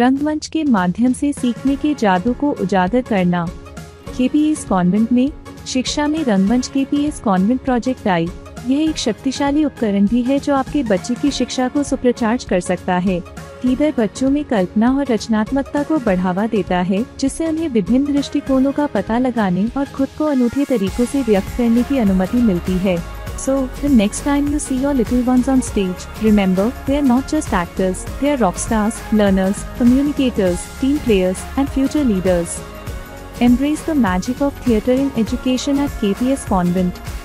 रंगमंच के माध्यम से सीखने के जादू को उजागर करना। केपीएस कॉन्वेंट में शिक्षा में रंगमंच केपीएस कॉन्वेंट प्रोजेक्ट आई। यह एक शक्तिशाली उपकरण भी है जो आपके बच्चे की शिक्षा को सुप्रचार्ज कर सकता है। इधर बच्चों में कल्पना और रचनात्मकता को बढ़ावा देता है, जिससे उन्हें विभिन्न दृष्टिकोणों का पता लगाने और खुद को अनूठे तरीकों से व्यक्त करने की अनुमति मिलती है। So, the next time you see your little ones on stage, remember, they are not just actors, they are rock stars, learners, communicators, team players, and future leaders. Embrace the magic of theatre in education at KPS Convent.